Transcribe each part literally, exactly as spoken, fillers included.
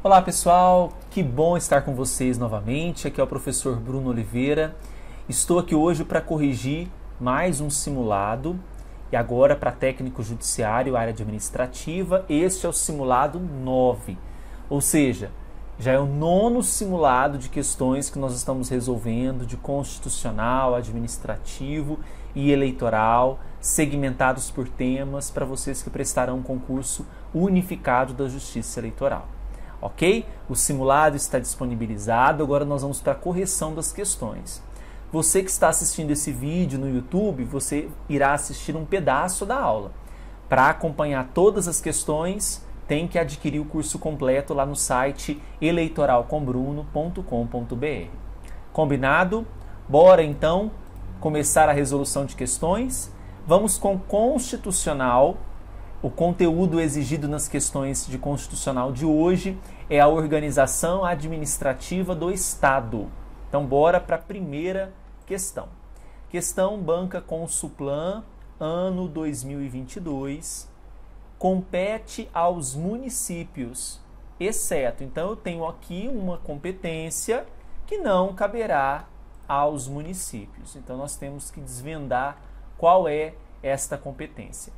Olá pessoal, que bom estar com vocês novamente, aqui é o professor Bruno Oliveira. Estou aqui hoje para corrigir mais um simulado e agora para técnico judiciário, área administrativa, este é o simulado nove, ou seja, já é o nono simulado de questões que nós estamos resolvendo de constitucional, administrativo e eleitoral, segmentados por temas para vocês que prestarão um concurso unificado da Justiça Eleitoral. Ok? O simulado está disponibilizado, agora nós vamos para a correção das questões. Você que está assistindo esse vídeo no YouTube, você irá assistir um pedaço da aula. Para acompanhar todas as questões, tem que adquirir o curso completo lá no site eleitoral com bruno ponto com ponto br. Combinado? Bora então começar a resolução de questões. Vamos com constitucional. O conteúdo exigido nas questões de constitucional de hoje é a organização administrativa do Estado. Então, bora para a primeira questão. Questão banca Consulplan, ano dois mil e vinte e dois, compete aos municípios, exceto... Então, eu tenho aqui uma competência que não caberá aos municípios. Então, nós temos que desvendar qual é esta competência.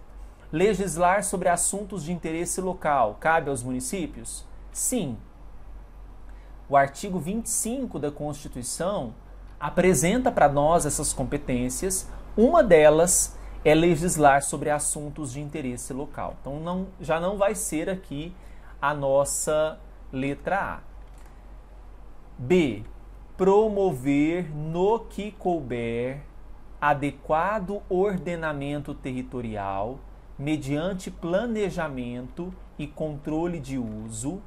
Legislar sobre assuntos de interesse local cabe aos municípios? Sim. O artigo vinte e cinco da Constituição apresenta para nós essas competências. Uma delas é legislar sobre assuntos de interesse local. Então não, já não vai ser aqui a nossa letra A. B. Promover no que couber adequado ordenamento territorial mediante planejamento e controle de uso,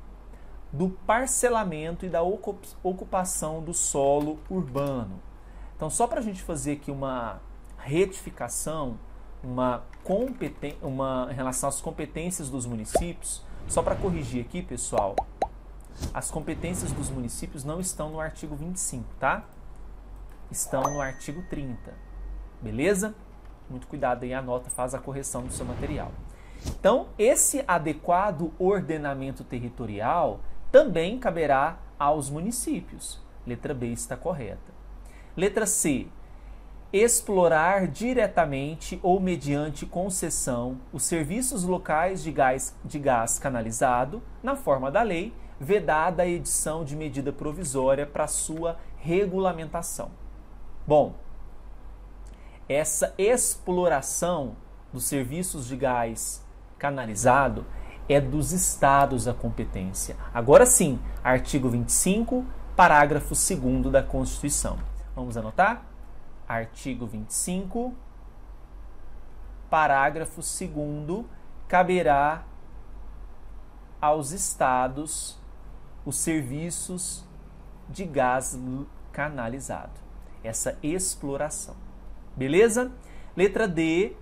do parcelamento e da ocupação do solo urbano. Então, só para a gente fazer aqui uma retificação, uma, uma em relação às competências dos municípios, só para corrigir aqui, pessoal, as competências dos municípios não estão no artigo vinte e cinco, tá? Estão no artigo trinta, beleza? Muito cuidado aí, anota, faz a correção do seu material. Então, esse adequado ordenamento territorial também caberá aos municípios. Letra B está correta. Letra C. Explorar diretamente ou mediante concessão os serviços locais de gás, de gás canalizado, na forma da lei, vedada a edição de medida provisória para sua regulamentação. Bom, essa exploração dos serviços de gás canalizado é dos estados a competência. Agora sim, artigo vinte e cinco, parágrafo segundo da Constituição. Vamos anotar? Artigo vinte e cinco, parágrafo segundo, caberá aos estados os serviços de gás canalizado. Essa exploração. Beleza? Letra D.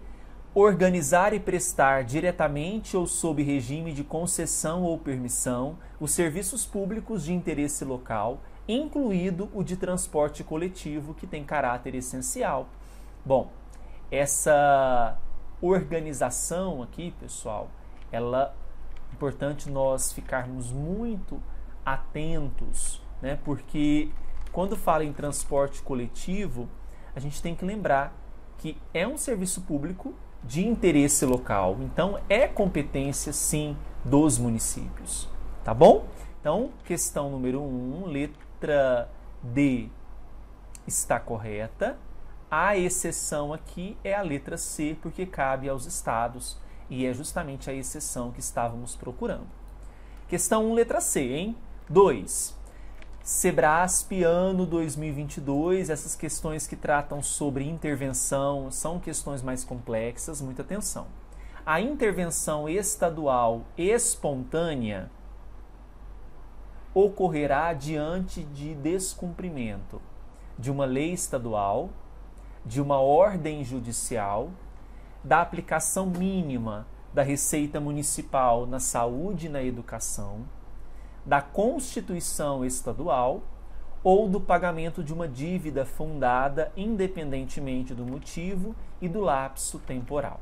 Organizar e prestar diretamente ou sob regime de concessão ou permissão os serviços públicos de interesse local, incluído o de transporte coletivo, que tem caráter essencial. Bom, essa organização aqui, pessoal, ela é importante nós ficarmos muito atentos, né? Porque quando fala em transporte coletivo, a gente tem que lembrar que é um serviço público de interesse local. Então, é competência, sim, dos municípios. Tá bom? Então, questão número um, letra D está correta. A exceção aqui é a letra C, porque cabe aos estados. E é justamente a exceção que estávamos procurando. Questão um, letra C, hein? dois. Cebraspe, ano dois mil e vinte e dois, essas questões que tratam sobre intervenção são questões mais complexas, muita atenção. A intervenção estadual espontânea ocorrerá diante de descumprimento de uma lei estadual, de uma ordem judicial, da aplicação mínima da receita municipal na saúde e na educação, da Constituição estadual ou do pagamento de uma dívida fundada independentemente do motivo e do lapso temporal.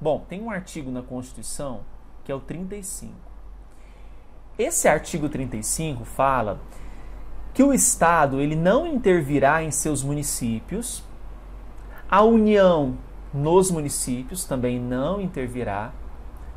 Bom, tem um artigo na Constituição que é o trinta e cinco. Esse artigo trinta e cinco fala que o Estado ele não intervirá em seus municípios, a União nos municípios também não intervirá,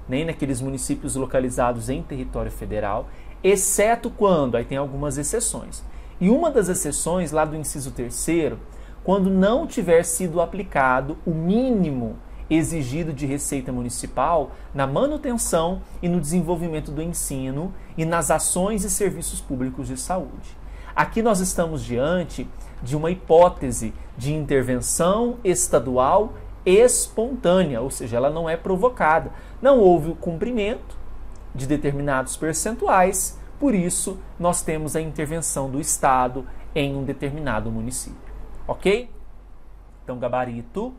nem naqueles municípios localizados em território federal, exceto quando, aí tem algumas exceções. E uma das exceções, lá do inciso terceiro, quando não tiver sido aplicado o mínimo exigido de receita municipal na manutenção e no desenvolvimento do ensino e nas ações e serviços públicos de saúde. Aqui nós estamos diante de uma hipótese de intervenção estadual espontânea, ou seja, ela não é provocada. Não houve o cumprimento de determinados percentuais, por isso nós temos a intervenção do Estado em um determinado município. Ok? Então, gabarito,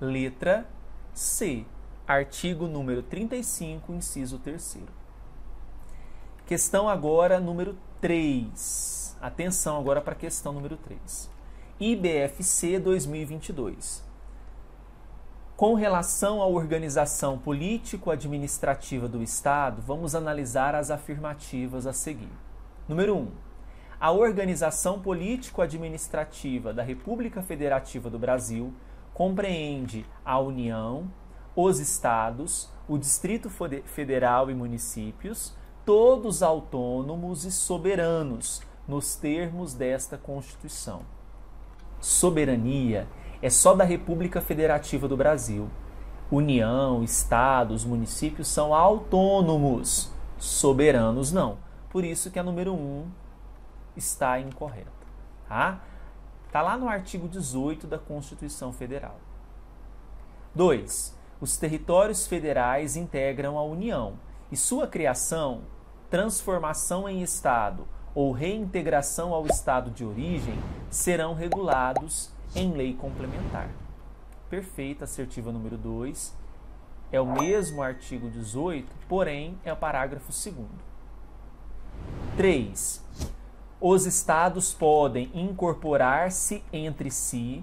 letra C, artigo número trinta e cinco, inciso terceiro. Questão agora número três. Atenção agora para a questão número três. I B F C dois mil e vinte e dois. Com relação à organização político-administrativa do Estado, vamos analisar as afirmativas a seguir. Número um. A organização político-administrativa da República Federativa do Brasil compreende a União, os Estados, o Distrito Federal e municípios, todos autônomos e soberanos, nos termos desta Constituição. Soberania é só da República Federativa do Brasil. União, Estados, municípios são autônomos, soberanos não. Por isso que a número um está incorreta. Tá? Está lá no artigo dezoito da Constituição Federal. dois. Os territórios federais integram a União e sua criação, transformação em Estado ou reintegração ao Estado de origem serão regulados em lei complementar. Perfeita, assertiva número dois. É o mesmo artigo dezoito, porém é o parágrafo segundo. três. Os Estados podem incorporar-se entre si,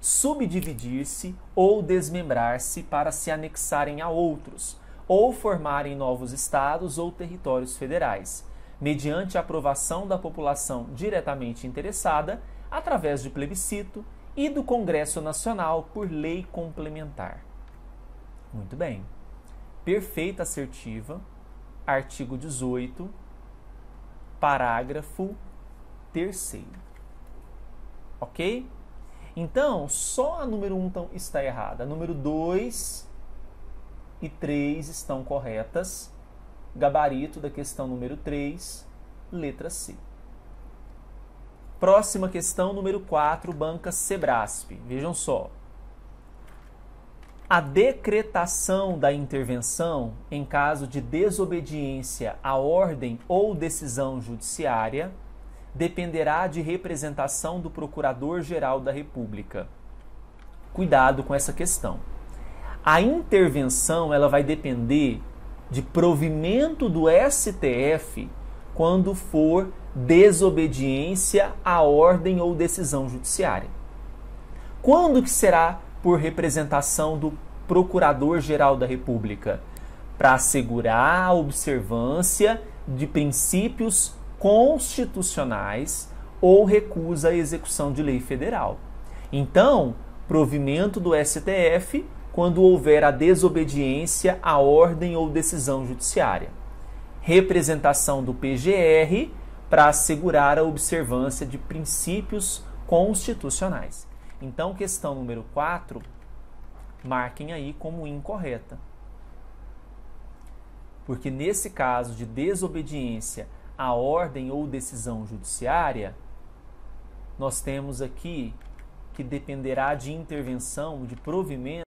subdividir-se ou desmembrar-se para se anexarem a outros, ou formarem novos Estados ou territórios federais, mediante a aprovação da população diretamente interessada, através de plebiscito e do Congresso Nacional por lei complementar. Muito bem. Perfeita, assertiva, artigo dezoito. Parágrafo terceiro. Ok? Então, só a número um está errada. A número dois e três estão corretas. Gabarito da questão número três, letra C. Próxima questão, número quatro, banca Cebraspe. Vejam só. A decretação da intervenção em caso de desobediência à ordem ou decisão judiciária dependerá de representação do Procurador-Geral da República. Cuidado com essa questão. A intervenção ela vai depender de provimento do S T F quando for desobediência à ordem ou decisão judiciária. Quando que será por representação do Procurador-Geral da República, para assegurar a observância de princípios constitucionais ou recusa à execução de lei federal. Então, provimento do S T F quando houver a desobediência à ordem ou decisão judiciária. Representação do P G R para assegurar a observância de princípios constitucionais. Então, questão número quatro, marquem aí como incorreta. Porque nesse caso de desobediência à ordem ou decisão judiciária, nós temos aqui que dependerá de intervenção, de provimento,